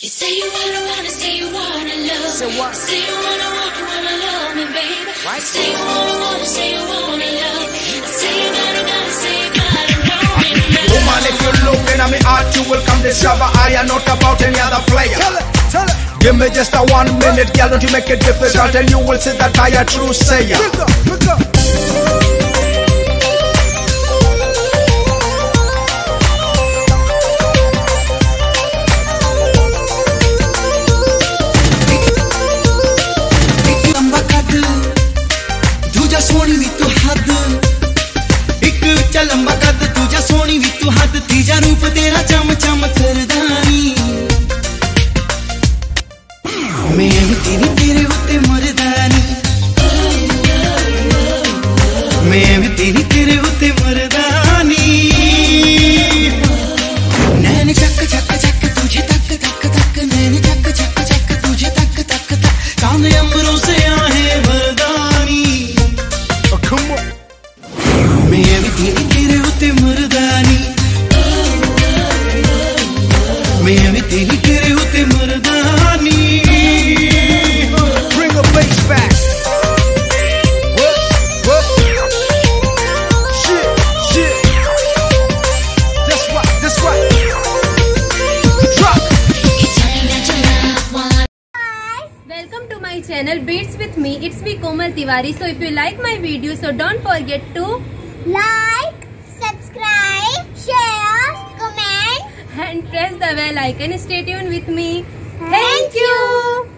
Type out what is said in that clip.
You say you wanna, say you wanna love. So what? Say you wanna love me, baby. Right. Say you wanna, say you wanna love. Say you gotta, say you gotta love me, baby. Woman, if you look in my heart, you will come discover I am not about any other player. Tell it. Give me just a 1 minute, girl, don't you make it difficult, and you will see that I am a true sayer. Look up. Channel Beats with Me. It's me, Komal Tiwari. So if you like my video, so don't forget to like, subscribe, share, comment, and press the bell icon. Stay tuned with me. Thank you.